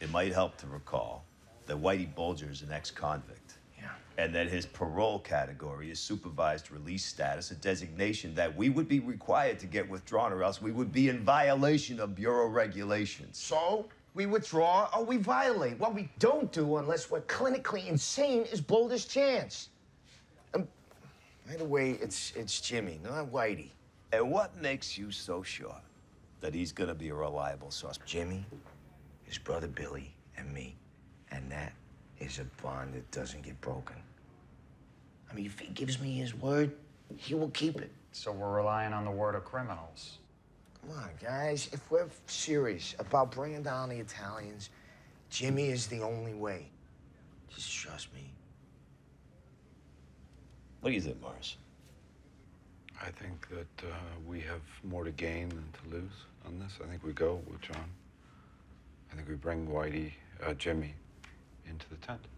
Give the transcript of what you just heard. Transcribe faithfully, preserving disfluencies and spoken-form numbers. it might help to recall that Whitey Bulger is an ex-convict. Yeah. And that his parole category is supervised release status, a designation that we would be required to get withdrawn, or else we would be in violation of Bureau regulations. So? We withdraw or we violate. What we don't do, unless we're clinically insane, is blow this chance. And by the way, it's, it's Jimmy, not Whitey. And what makes you so sure that he's gonna be a reliable source? Jimmy, his brother Billy, and me. And that is a bond that doesn't get broken. I mean, if he gives me his word, he will keep it. So we're relying on the word of criminals. Come on, guys. If we're serious about bringing down the Italians, Jimmy is the only way. Just trust me. What do you think, Morris? I think that uh, we have more to gain than to lose on this. I think we go with John. I think we bring Whitey, uh, Jimmy, into the tent.